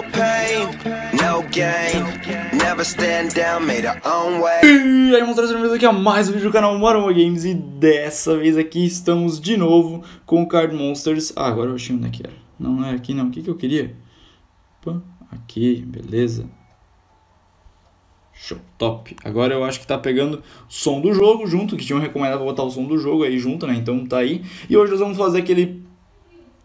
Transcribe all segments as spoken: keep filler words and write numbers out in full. No pain, no gain, never stand down, made our own way. E aí, moçada, sejam bem-vindos aqui a mais um vídeo do canal Maromba Games. E dessa vez aqui estamos de novo com o Card Monsters. Ah, agora eu achei onde é que era. Não, não era aqui não, o que que eu queria? Opa, aqui, beleza. Show, top. Agora eu acho que tá pegando som do jogo junto, que tinham recomendado botar o som do jogo aí junto, né? Então tá aí. E hoje nós vamos fazer aquele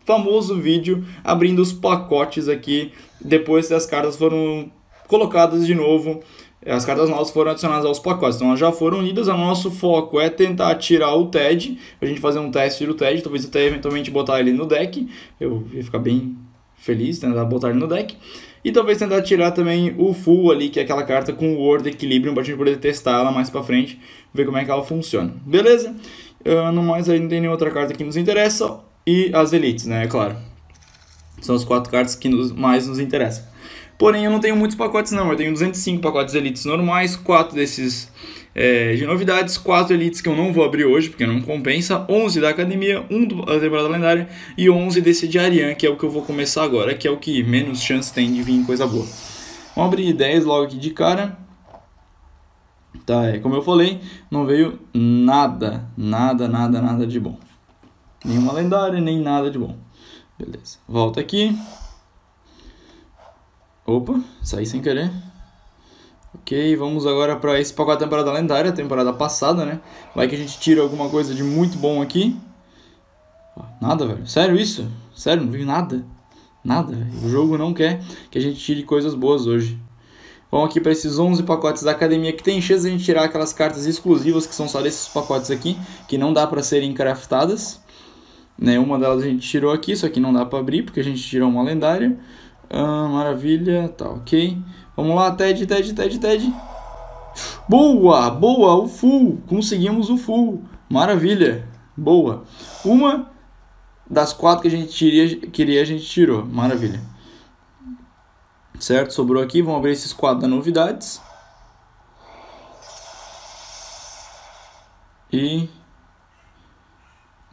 famoso vídeo abrindo os pacotes aqui, depois que as cartas foram colocadas de novo, as cartas novas foram adicionadas aos pacotes. Então elas já foram unidas, o nosso foco é tentar tirar o T E D, a gente fazer um teste do T E D, talvez até eventualmente botar ele no deck, eu ia ficar bem feliz tentar botar ele no deck. E talvez tentar tirar também o Full ali, que é aquela carta com o Word Equilíbrio, pra gente poder testar ela mais pra frente, ver como é que ela funciona. Beleza? Uh, no mais, aí não tem nenhuma outra carta que nos interessa. E as Elites, né? É claro. São as quatro cartas que nos, mais nos interessam. Porém, eu não tenho muitos pacotes não. Eu tenho duzentos e cinco pacotes Elites normais, quatro desses é, de novidades, quatro Elites que eu não vou abrir hoje, porque não compensa, onze da Academia, um da temporada lendária e onze desse de Ariane, que é o que eu vou começar agora, que é o que menos chance tem de vir coisa boa. Vamos abrir dez logo aqui de cara. Tá, é, como eu falei, não veio nada, nada, nada, nada de bom. Nenhuma lendária, nem nada de bom. Beleza, volta aqui. Opa, saí sem querer. Ok, vamos agora para esse pacote da temporada lendária, temporada passada, né? Vai que a gente tira alguma coisa de muito bom aqui. Nada, velho, sério isso? Sério, não vi nada. Nada, velho. O jogo não quer que a gente tire coisas boas hoje. Vamos aqui para esses onze pacotes da Academia, que tem chance de a gente tirar aquelas cartas exclusivas que são só desses pacotes aqui, que não dá para serem craftadas. Né, uma delas a gente tirou aqui, só que não dá pra abrir porque a gente tirou uma lendária. Ah, maravilha, tá ok. Vamos lá, Ted, Ted, Ted, Ted. Boa, boa, o Full. Conseguimos o Full. Maravilha, boa. Uma das quatro que a gente tiria, queria, a gente tirou. Maravilha. Certo, sobrou aqui. Vamos abrir esses quatro da novidades. E...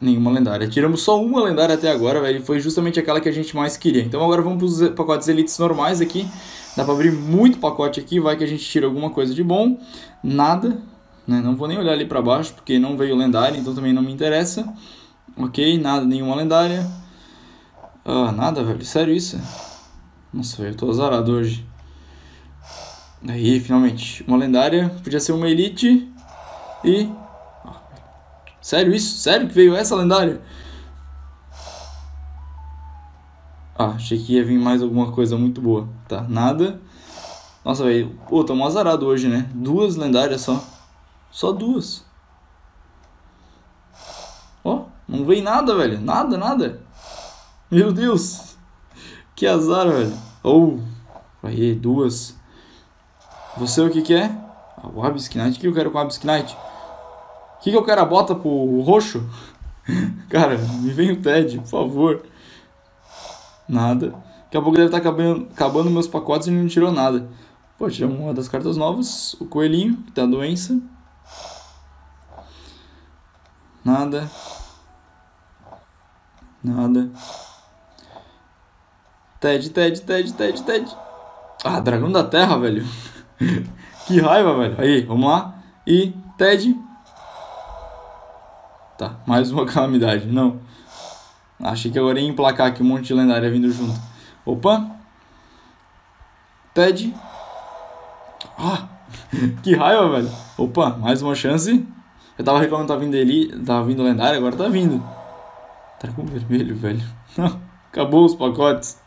nenhuma lendária. Tiramos só uma lendária até agora, velho. Foi justamente aquela que a gente mais queria. Então agora vamos para os pacotes Elites normais aqui. Dá para abrir muito pacote aqui. Vai que a gente tira alguma coisa de bom. Nada. Né? Não vou nem olhar ali para baixo, porque não veio lendária. Então também não me interessa. Ok, nada. Nenhuma lendária. Ah, nada, velho. Sério isso? Nossa, velho. Eu tô azarado hoje. Aí, finalmente. Uma lendária. Podia ser uma Elite. E... sério isso? Sério que veio essa lendária? Ah, achei que ia vir mais alguma coisa muito boa. Tá, nada. Nossa, velho. Pô, tamo azarado hoje, né? Duas lendárias só. Só duas. Ó, não veio nada, velho. Nada, nada. Meu Deus. Que azar, velho. Oh, aí, duas. Você o que que é? Ah, o Abysk Knight. O que eu quero com o Abysk Knight? O que, que o cara bota pro roxo? Cara, me vem o Ted, por favor. Nada. Daqui a pouco deve estar acabando, acabando meus pacotes e não tirou nada. Pô, tiramos uma das cartas novas. O coelhinho, que tem a doença. Nada. Nada. Ted, Ted, Ted, Ted, Ted. Ah, dragão da terra, velho. Que raiva, velho. Aí, vamos lá. E Ted... tá, mais uma calamidade, não. Achei que agora ia emplacar aqui um monte de lendária vindo junto. Opa. Ted. Ah, que raiva, velho. Opa, mais uma chance. Eu tava reclamando que tava vindo ali, tava vindo lendária, agora tá vindo. Dragão vermelho, velho. Não, acabou os pacotes.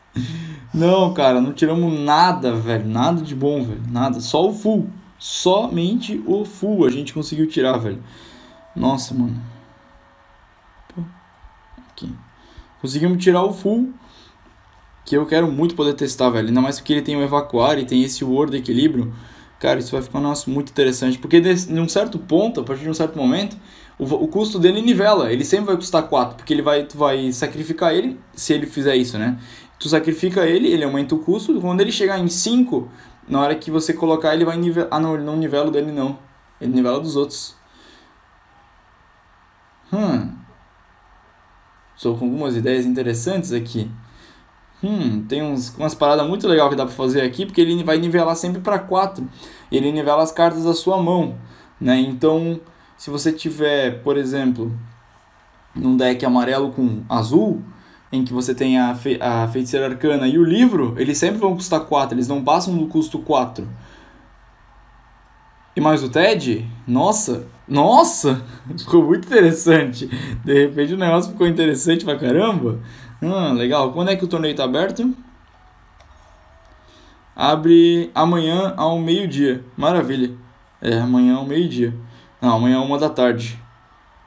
Não, cara, não tiramos nada, velho. Nada de bom, velho. Nada, só o Full. Somente o Full a gente conseguiu tirar, velho. Nossa, mano. Aqui. Conseguimos tirar o Full, que eu quero muito poder testar, velho. Ainda mais porque ele tem o Evacuar e tem esse Word Equilíbrio. Cara, isso vai ficar, nossa, muito interessante. Porque desse, de um certo ponto, a partir de um certo momento, o, o custo dele nivela. Ele sempre vai custar quatro, porque ele vai, tu vai sacrificar ele, se ele fizer isso, né? Tu sacrifica ele, ele aumenta o custo. Quando ele chegar em cinco, na hora que você colocar, ele vai nivelar. Ah, não, ele não nivela dele, não. Ele nivela dos outros. Hum... Estou com algumas ideias interessantes aqui. Hum, tem uns, umas paradas muito legais que dá pra fazer aqui, porque ele vai nivelar sempre para quatro. Ele nivela as cartas da sua mão, né? Então, se você tiver, por exemplo, num deck amarelo com azul, em que você tem a, fe a Feiticeira Arcana e o livro, eles sempre vão custar quatro, eles não passam do custo quatro. E mais o Ted? Nossa! Nossa! Ficou muito interessante. De repente o negócio ficou interessante pra caramba. Ah, legal. Quando é que o torneio tá aberto? Abre amanhã ao meio-dia. Maravilha. É, amanhã ao meio-dia. Não, amanhã uma da tarde.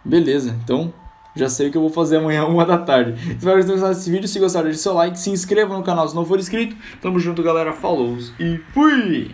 Beleza, então... já sei o que eu vou fazer amanhã, uma da tarde. Espero que vocês tenham gostado desse vídeo. Se gostaram, deixe seu like. Se inscreva no canal se não for inscrito. Tamo junto, galera. Falou e fui!